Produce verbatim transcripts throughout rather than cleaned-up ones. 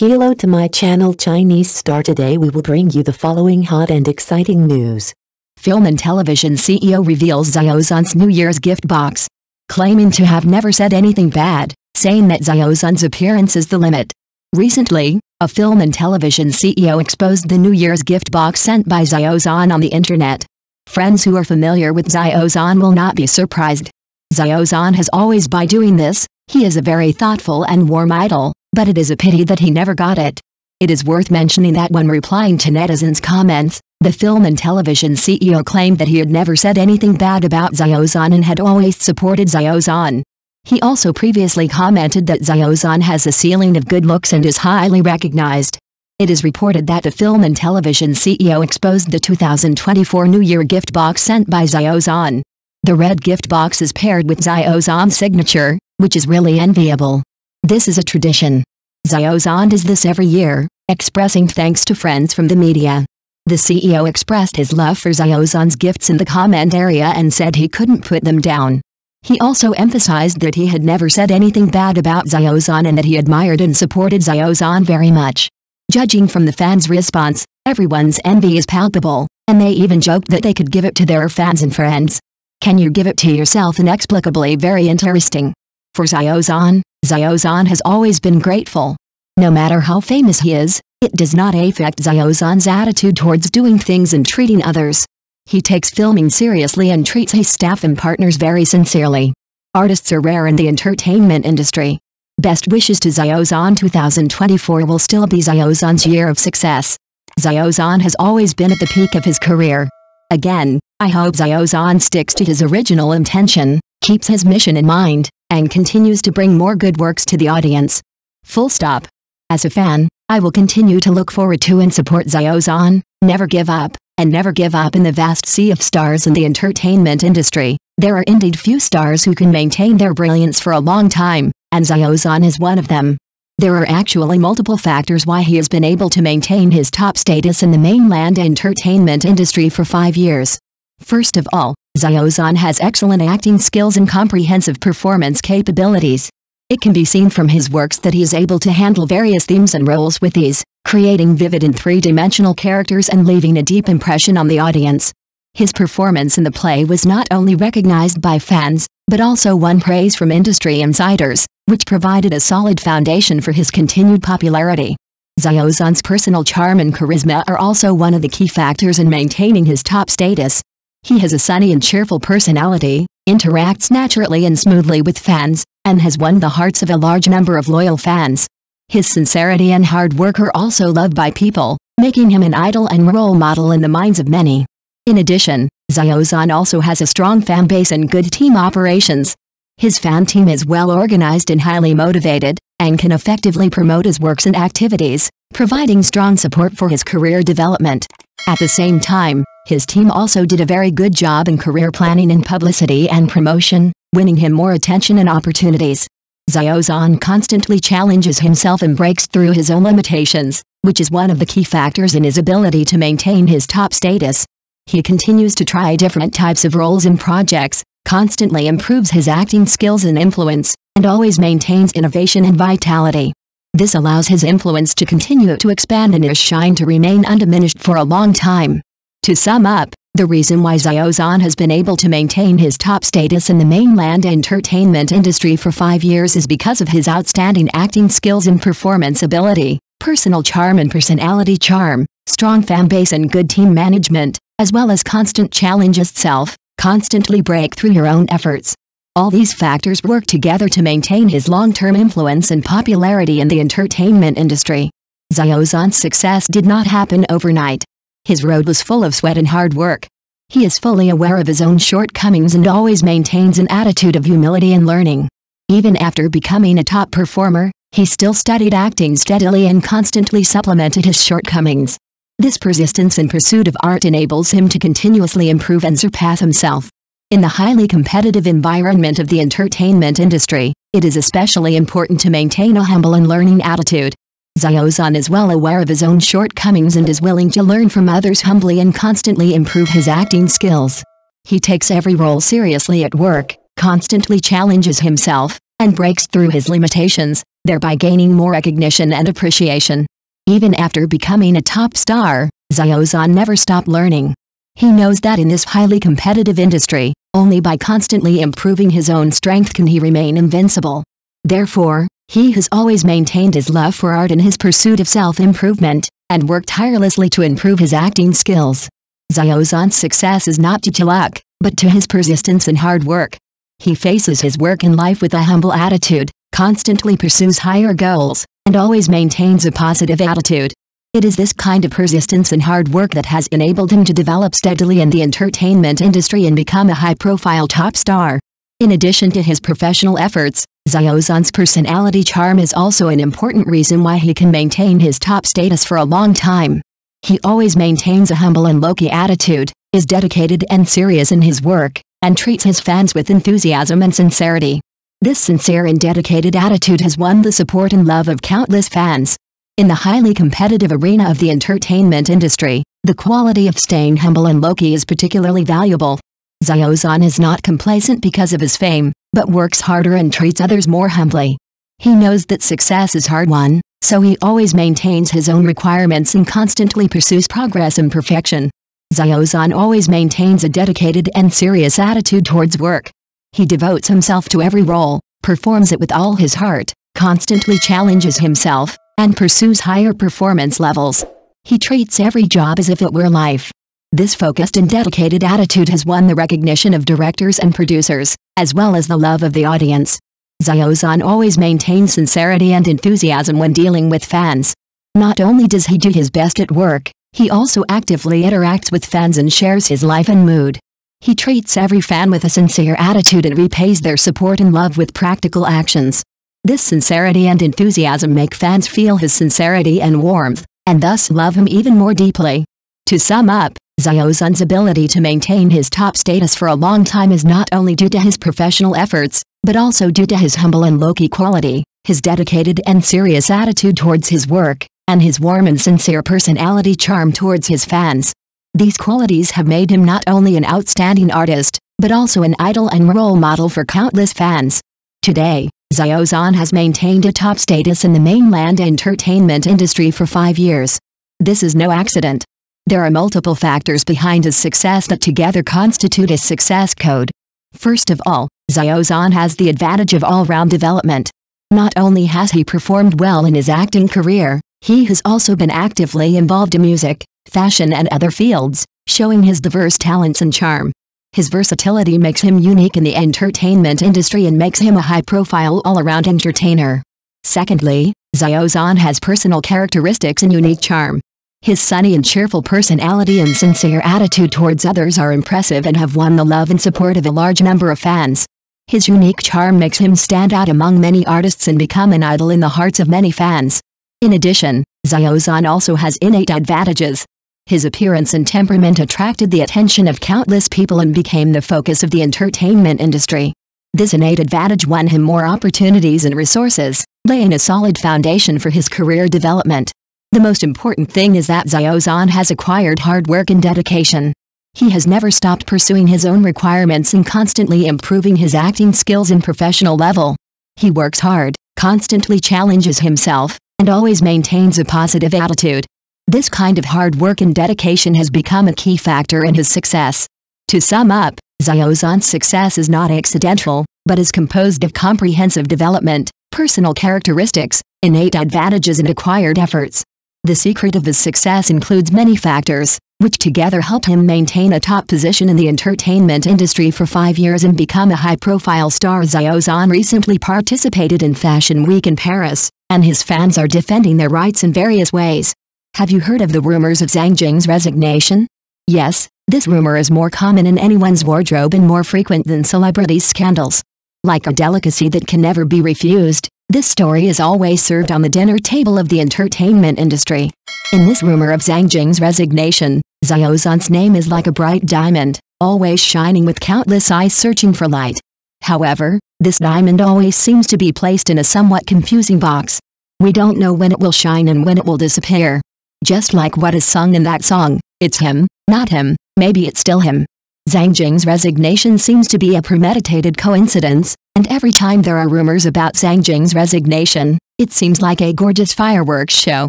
Hello to my channel Chinese Star. Today we will bring you the following hot and exciting news. Film and television C E O reveals Xiao Zhan's New Year's gift box, claiming to have never said anything bad, saying that Xiao Zhan's appearance is the limit. Recently, a film and television C E O exposed the New Year's gift box sent by Xiao Zhan on the internet. Friends who are familiar with Xiao Zhan will not be surprised. Xiao Zhan has always by doing this. He is a very thoughtful and warm idol, but it is a pity that he never got it. It is worth mentioning that when replying to netizens' comments, the film and television C E O claimed that he had never said anything bad about Xiao Zhan and had always supported Xiao Zhan. He also previously commented that Xiao Zhan has a ceiling of good looks and is highly recognized. It is reported that the film and television C E O exposed the two thousand twenty-four New Year gift box sent by Xiao Zhan. The red gift box is paired with Xiao Zhan's signature, which is really enviable. This is a tradition. Xiao Zhan does this every year, expressing thanks to friends from the media. The C E O expressed his love for Xiao Zhan's gifts in the comment area and said he couldn't put them down. He also emphasized that he had never said anything bad about Xiao Zhan and that he admired and supported Xiao Zhan very much. Judging from the fans' response, everyone's envy is palpable, and they even joked that they could give it to their fans and friends. Can you give it to yourself? Inexplicably very interesting. For Xiao Zhan, Xiao Zhan has always been grateful. No matter how famous he is, it does not affect Xiao Zhan's attitude towards doing things and treating others. He takes filming seriously and treats his staff and partners very sincerely. Artists are rare in the entertainment industry. Best wishes to Xiao Zhan. Twenty twenty-four will still be Xiao Zhan's year of success. Xiao Zhan has always been at the peak of his career. Again, I hope Xiao Zhan sticks to his original intention, keeps his mission in mind, and continues to bring more good works to the audience. Full stop. As a fan, I will continue to look forward to and support Xiao Zhan, never give up, and never give up. In the vast sea of stars in the entertainment industry, there are indeed few stars who can maintain their brilliance for a long time, and Xiao Zhan is one of them. There are actually multiple factors why he has been able to maintain his top status in the mainland entertainment industry for five years. First of all, Xiao Zhan has excellent acting skills and comprehensive performance capabilities. It can be seen from his works that he is able to handle various themes and roles with ease, creating vivid and three-dimensional characters and leaving a deep impression on the audience. His performance in the play was not only recognized by fans, but also won praise from industry insiders, which provided a solid foundation for his continued popularity. Xiao Zhan's personal charm and charisma are also one of the key factors in maintaining his top status. He has a sunny and cheerful personality, interacts naturally and smoothly with fans, and has won the hearts of a large number of loyal fans. His sincerity and hard work are also loved by people, making him an idol and role model in the minds of many. In addition, Xiao Zhan also has a strong fan base and good team operations. His fan team is well organized and highly motivated, and can effectively promote his works and activities, providing strong support for his career development. At the same time, his team also did a very good job in career planning and publicity and promotion, winning him more attention and opportunities. Xiao Zhan constantly challenges himself and breaks through his own limitations, which is one of the key factors in his ability to maintain his top status. He continues to try different types of roles and projects, constantly improves his acting skills and influence, and always maintains innovation and vitality. This allows his influence to continue to expand and his shine to remain undiminished for a long time. To sum up, the reason why Xiao Zhan has been able to maintain his top status in the mainland entertainment industry for five years is because of his outstanding acting skills and performance ability, personal charm and personality charm, strong fan base and good team management, as well as constant challenge itself, constantly break through your own efforts. All these factors work together to maintain his long-term influence and popularity in the entertainment industry. Xiao Zhan's success did not happen overnight. His road was full of sweat and hard work. He is fully aware of his own shortcomings and always maintains an attitude of humility and learning. Even after becoming a top performer, he still studied acting steadily and constantly supplemented his shortcomings. This persistence in pursuit of art enables him to continuously improve and surpass himself. In the highly competitive environment of the entertainment industry, it is especially important to maintain a humble and learning attitude. Xiao Zhan is well aware of his own shortcomings and is willing to learn from others humbly and constantly improve his acting skills. He takes every role seriously at work, constantly challenges himself, and breaks through his limitations, thereby gaining more recognition and appreciation. Even after becoming a top star, Xiao Zhan never stopped learning. He knows that in this highly competitive industry, only by constantly improving his own strength can he remain invincible. Therefore, he has always maintained his love for art and his pursuit of self-improvement, and worked tirelessly to improve his acting skills. Xiao Zhan's success is not due to luck, but to his persistence and hard work. He faces his work and life with a humble attitude, constantly pursues higher goals, and always maintains a positive attitude. It is this kind of persistence and hard work that has enabled him to develop steadily in the entertainment industry and become a high-profile top star. In addition to his professional efforts, Xiao Zhan's personality charm is also an important reason why he can maintain his top status for a long time. He always maintains a humble and low-key attitude, is dedicated and serious in his work, and treats his fans with enthusiasm and sincerity. This sincere and dedicated attitude has won the support and love of countless fans. In the highly competitive arena of the entertainment industry, the quality of staying humble and low-key is particularly valuable. Xiao Zhan is not complacent because of his fame, but works harder and treats others more humbly. He knows that success is hard-won, so he always maintains his own requirements and constantly pursues progress and perfection. Xiao Zhan always maintains a dedicated and serious attitude towards work. He devotes himself to every role, performs it with all his heart, constantly challenges himself, and pursues higher performance levels. He treats every job as if it were life. This focused and dedicated attitude has won the recognition of directors and producers, as well as the love of the audience. Xiao Zhan always maintains sincerity and enthusiasm when dealing with fans. Not only does he do his best at work, he also actively interacts with fans and shares his life and mood. He treats every fan with a sincere attitude and repays their support and love with practical actions. This sincerity and enthusiasm make fans feel his sincerity and warmth, and thus love him even more deeply. To sum up, Xiao Zhan's ability to maintain his top status for a long time is not only due to his professional efforts, but also due to his humble and low-key quality, his dedicated and serious attitude towards his work, and his warm and sincere personality charm towards his fans. These qualities have made him not only an outstanding artist, but also an idol and role model for countless fans. Today, Xiao Zhan has maintained a top status in the mainland entertainment industry for five years. This is no accident. There are multiple factors behind his success that together constitute his success code. First of all, Xiao Zhan has the advantage of all-round development. Not only has he performed well in his acting career, he has also been actively involved in music, fashion and other fields, showing his diverse talents and charm. His versatility makes him unique in the entertainment industry and makes him a high-profile all-around entertainer. Secondly, Xiao Zhan has personal characteristics and unique charm. His sunny and cheerful personality and sincere attitude towards others are impressive and have won the love and support of a large number of fans. His unique charm makes him stand out among many artists and become an idol in the hearts of many fans. In addition, Xiao Zhan also has innate advantages. His appearance and temperament attracted the attention of countless people and became the focus of the entertainment industry. This innate advantage won him more opportunities and resources, laying a solid foundation for his career development. The most important thing is that Xiao Zhan has acquired hard work and dedication. He has never stopped pursuing his own requirements and constantly improving his acting skills and professional level. He works hard, constantly challenges himself, and always maintains a positive attitude. This kind of hard work and dedication has become a key factor in his success. To sum up, Xiao Zhan's success is not accidental, but is composed of comprehensive development, personal characteristics, innate advantages and acquired efforts. The secret of his success includes many factors, which together helped him maintain a top position in the entertainment industry for five years and become a high-profile star. Xiao Zhan recently participated in Fashion Week in Paris, and his fans are defending their rights in various ways. Have you heard of the rumors of Zhang Jing's resignation? Yes, this rumor is more common in anyone's wardrobe and more frequent than celebrities' scandals. Like a delicacy that can never be refused, this story is always served on the dinner table of the entertainment industry. In this rumor of Zhang Jing's resignation, Xiao Zhan's name is like a bright diamond, always shining with countless eyes searching for light. However, this diamond always seems to be placed in a somewhat confusing box. We don't know when it will shine and when it will disappear. Just like what is sung in that song, it's him, not him, maybe it's still him. Zhang Jing's resignation seems to be a premeditated coincidence, and every time there are rumors about Zhang Jing's resignation, it seems like a gorgeous fireworks show,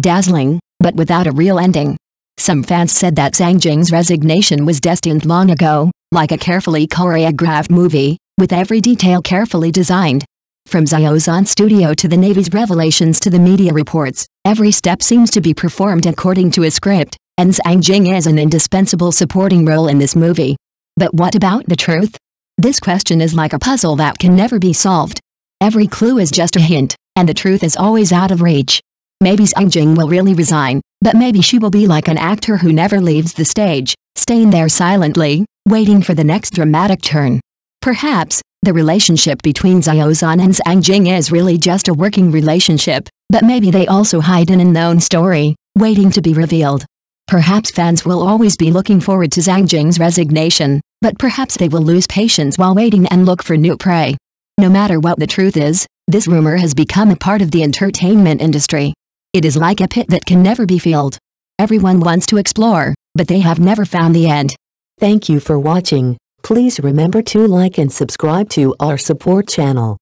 dazzling, but without a real ending. Some fans said that Zhang Jing's resignation was destined long ago, like a carefully choreographed movie, with every detail carefully designed. From Xiao Zhan studio to the Navy's revelations to the media reports, every step seems to be performed according to a script, and Zhang Jing is an indispensable supporting role in this movie. But what about the truth? This question is like a puzzle that can never be solved. Every clue is just a hint, and the truth is always out of reach. Maybe Zhang Jing will really resign, but maybe she will be like an actor who never leaves the stage, staying there silently, waiting for the next dramatic turn. Perhaps, the relationship between Xiao Zhan and Zhang Jing is really just a working relationship, but maybe they also hide an unknown story, waiting to be revealed. Perhaps fans will always be looking forward to Zhang Jing's resignation, but perhaps they will lose patience while waiting and look for new prey. No matter what the truth is, this rumor has become a part of the entertainment industry. It is like a pit that can never be filled. Everyone wants to explore, but they have never found the end. Thank you for watching. Please remember to like and subscribe to our support channel.